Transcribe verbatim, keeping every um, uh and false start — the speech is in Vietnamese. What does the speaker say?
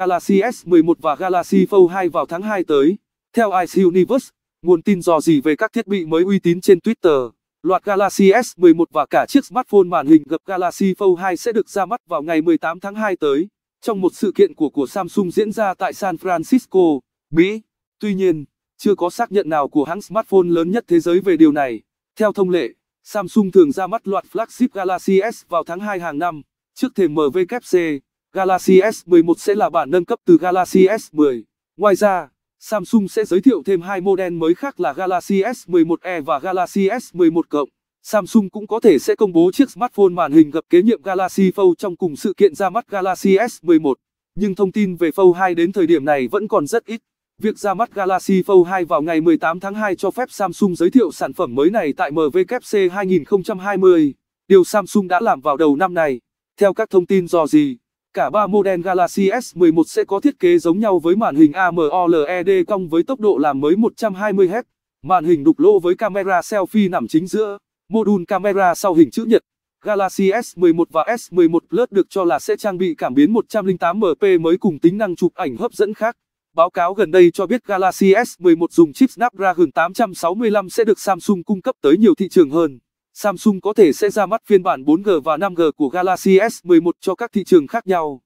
Galaxy S mười một và Galaxy Fold hai vào tháng hai tới. Theo Ice Universe, nguồn tin dò dỉ về các thiết bị mới uy tín trên Twitter, loạt Galaxy S mười một và cả chiếc smartphone màn hình gập Galaxy Fold hai sẽ được ra mắt vào ngày mười tám tháng hai tới, trong một sự kiện của của Samsung diễn ra tại San Francisco, Mỹ. Tuy nhiên, chưa có xác nhận nào của hãng smartphone lớn nhất thế giới về điều này. Theo thông lệ, Samsung thường ra mắt loạt flagship Galaxy S vào tháng hai hàng năm. Trước thềm M W C, Galaxy S mười một sẽ là bản nâng cấp từ Galaxy S mười. Ngoài ra, Samsung sẽ giới thiệu thêm hai model mới khác là Galaxy S mười một e và Galaxy S mười một cộng. Samsung cũng có thể sẽ công bố chiếc smartphone màn hình gập kế nhiệm Galaxy Fold trong cùng sự kiện ra mắt Galaxy S mười một. Nhưng thông tin về Fold hai đến thời điểm này vẫn còn rất ít. Việc ra mắt Galaxy Fold hai vào ngày mười tám tháng hai cho phép Samsung giới thiệu sản phẩm mới này tại M W C hai không hai không, điều Samsung đã làm vào đầu năm này. Theo các thông tin dò dỉ, cả ba model Galaxy S mười một sẽ có thiết kế giống nhau với màn hình AMOLED cong với tốc độ làm mới một trăm hai mươi héc, màn hình đục lỗ với camera selfie nằm chính giữa, mô đun camera sau hình chữ nhật. Galaxy S mười một và S mười một plus được cho là sẽ trang bị cảm biến một trăm lẻ tám megapixel mới cùng tính năng chụp ảnh hấp dẫn khác. Báo cáo gần đây cho biết Galaxy S mười một dùng chip Snapdragon tám trăm sáu mươi lăm sẽ được Samsung cung cấp tới nhiều thị trường hơn. Samsung có thể sẽ ra mắt phiên bản bốn G và năm G của Galaxy S mười một cho các thị trường khác nhau.